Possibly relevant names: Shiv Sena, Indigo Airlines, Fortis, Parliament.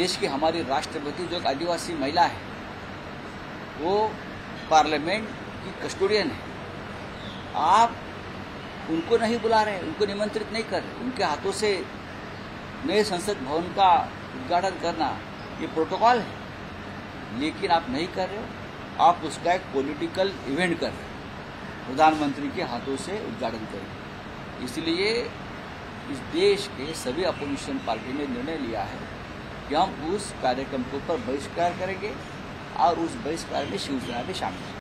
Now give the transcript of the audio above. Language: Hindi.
देश की हमारी राष्ट्रपति जो एक आदिवासी महिला है, वो पार्लियामेंट की कस्टोडियन है। आप उनको नहीं बुला रहे, उनको निमंत्रित नहीं कर रहे, उनके हाथों से नए संसद भवन का उद्घाटन करना ये प्रोटोकॉल है, लेकिन आप नहीं कर रहे हो। आप उसका एक पॉलिटिकल इवेंट कर रहे हो, प्रधानमंत्री के हाथों से उद्घाटन कर रहे हो। इसलिए इस देश के सभी अपोजिशन पार्टी ने निर्णय लिया है कि हम उस कार्यक्रम के ऊपर बहिष्कार करेंगे और उस बहिष्कार में शिवसेना भी शामिल है।